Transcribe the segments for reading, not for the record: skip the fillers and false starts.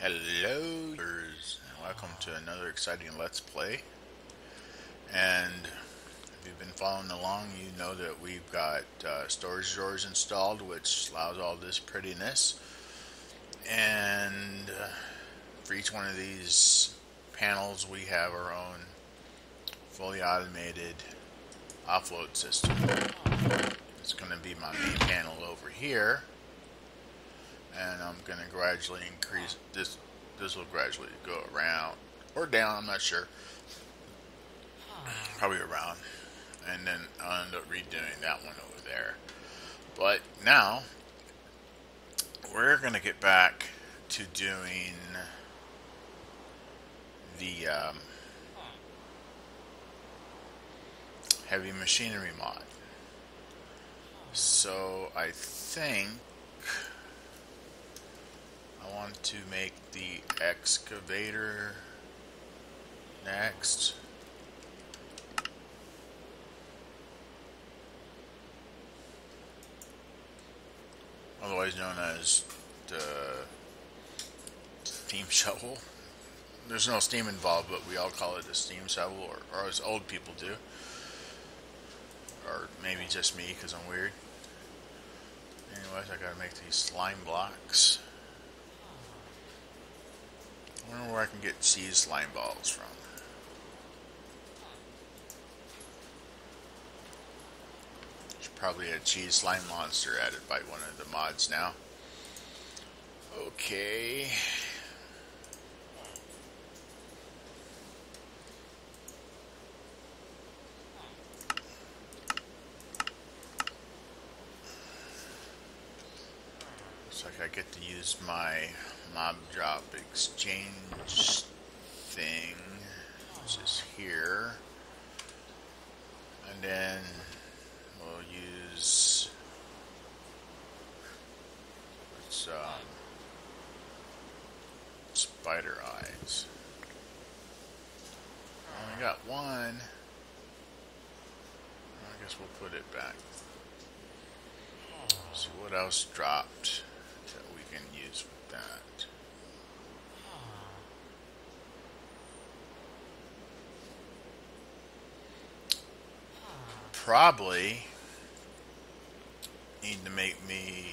Hello, and welcome to another exciting Let's Play. And if you've been following along, you know that we've got storage drawers installed, which allows all this prettiness. And for each one of these panels, we have our own fully automated offload system. It's going to be my main panel over here. And I'm going to gradually increase this. This will gradually go around or down, I'm not sure. Probably around. And then I'll end up redoing that one over there. But now, we're going to get back to doing the heavy machinery mod. So I think I want to make the excavator next. Otherwise known as the steam shovel. There's no steam involved, but we all call it a steam shovel, or as old people do. Or maybe just me, because I'm weird. Anyways, I gotta make these slime blocks. I wonder where I can get cheese slime balls from. There's probably a Cheese Slime Monster added by one of the mods now. Okay. Looks like I get to use my Mob drop exchange thing, which is here, and then we'll use what's spider eyes. Only got one. I guess we'll put it back. Let's see what else dropped that we can use with that. Probably need to make me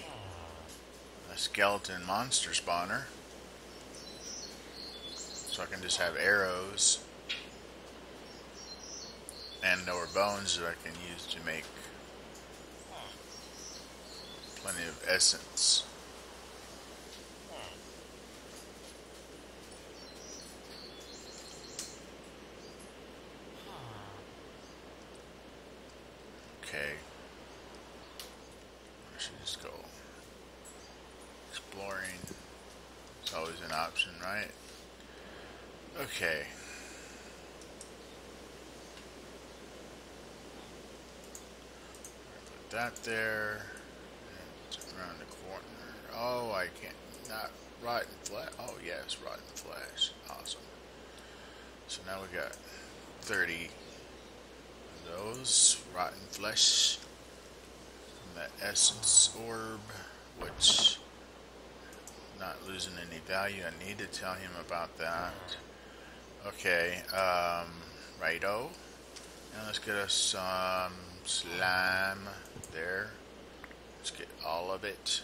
a skeleton monster spawner so I can just have arrows and or bones that I can use to make plenty of essence. Okay, I should just go exploring. It's always an option, right? Okay. Put that there. And around the corner. Oh, I can't. Not rotten flesh. Oh, yes, rotten flesh. Awesome. So now we got 30. Those rotten flesh from the essence orb, which not losing any value. I need to tell him about that. Okay, righto. Now let's get us some slime there. Let's get all of it.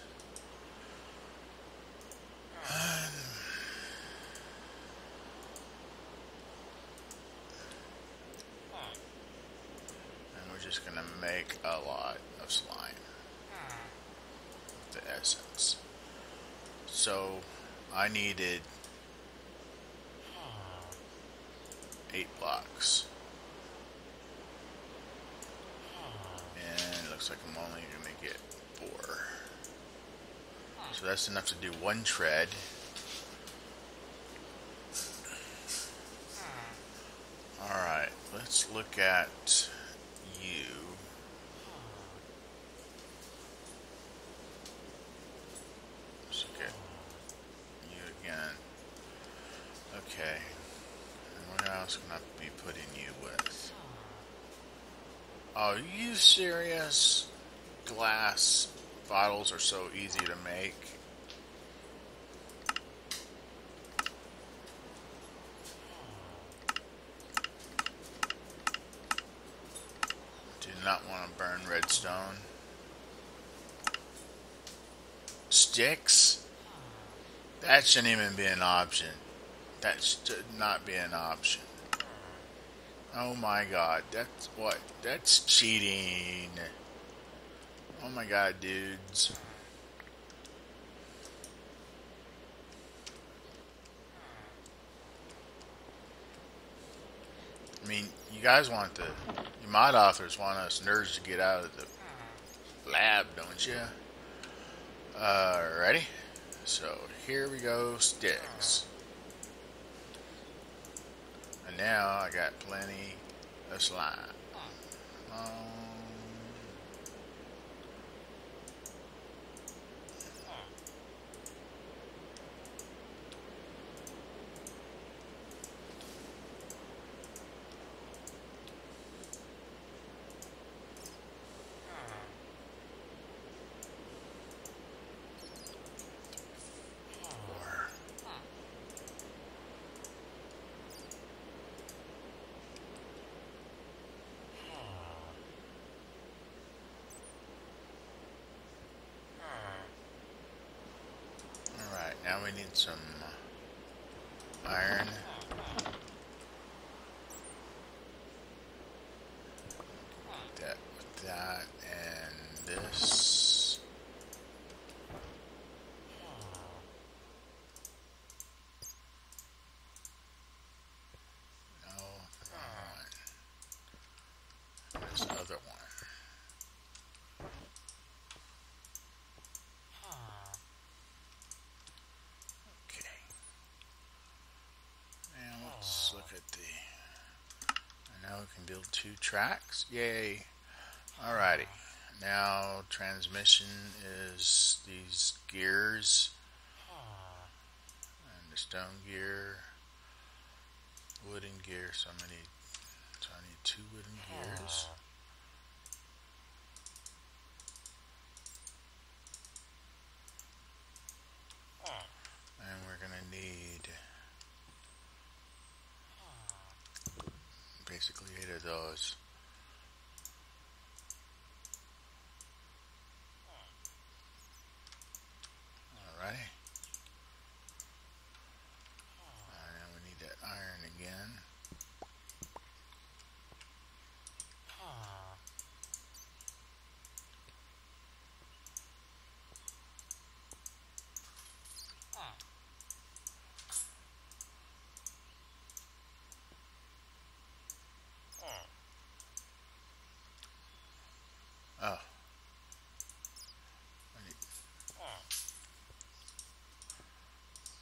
Just gonna make a lot of slime with the essence. So I needed 8 blocks, and it looks like I'm only gonna get 4, so that's enough to do 1 tread. Alright, let's look at you. Let's look at you again. Okay. And what else can I be putting you with? Are you serious? Glass bottles are so easy to make. not want to burn redstone. Sticks? That shouldn't even be an option. That should not be an option. Oh my god, that's what? That's cheating. Oh my god, dudes. I mean, you guys want the... You mod authors want us nerds to get out of the lab, don't you? Alrighty. So, here we go, sticks. And now, I got plenty of slime. Now we need some iron. That with that and this. No, come on. This other one. Two tracks, yay. Alrighty, now transmission is these gears and the stone gear, wooden gear, so I need two wooden gears. And we're gonna need basically 8 of those. Alrighty. And we need that iron again.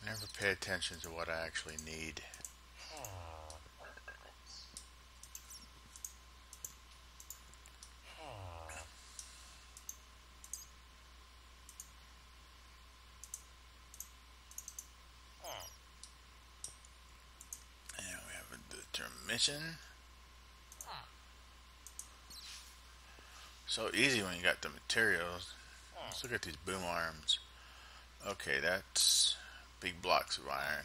Never pay attention to what I actually need. And we have a determination. So easy when you got the materials. Let's look at these boom arms. Okay, that's big blocks of iron.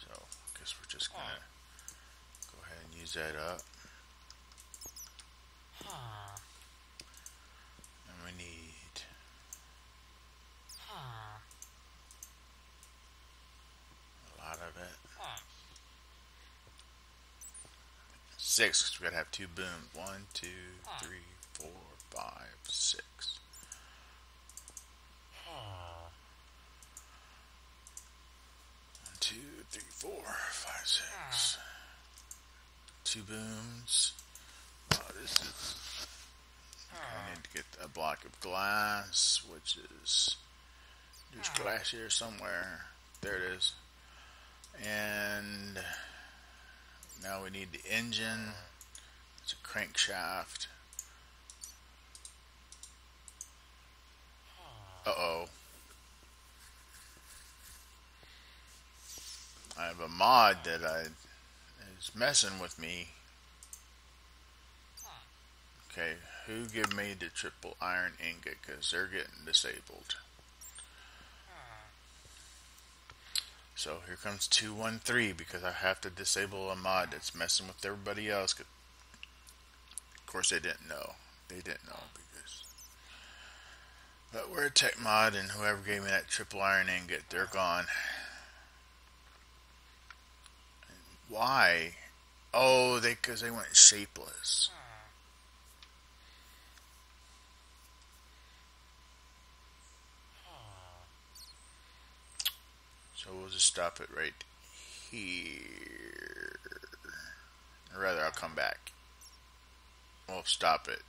So, I guess we're just gonna go ahead and use that up. And we need... a lot of it. 6, because we gotta have 2 booms. 1, 2, 3, 4, 5, 6. Two, three, four, five, six. 2 booms. Oh, this is... I need to get a block of glass, which is... There's glass here somewhere. There it is. And... now we need the engine. It's a crankshaft. Uh-oh. I have a mod that is messing with me. Okay, who give me the triple iron ingot, because they're getting disabled. So here comes 213 because I have to disable a mod that's messing with everybody else. Of course they didn't know. They didn't know because. But we're a tech mod, and whoever gave me that triple iron ingot, they're gone. And why? Oh, because they went shapeless. So we'll just stop it right here. Or rather, I'll come back. We'll stop it.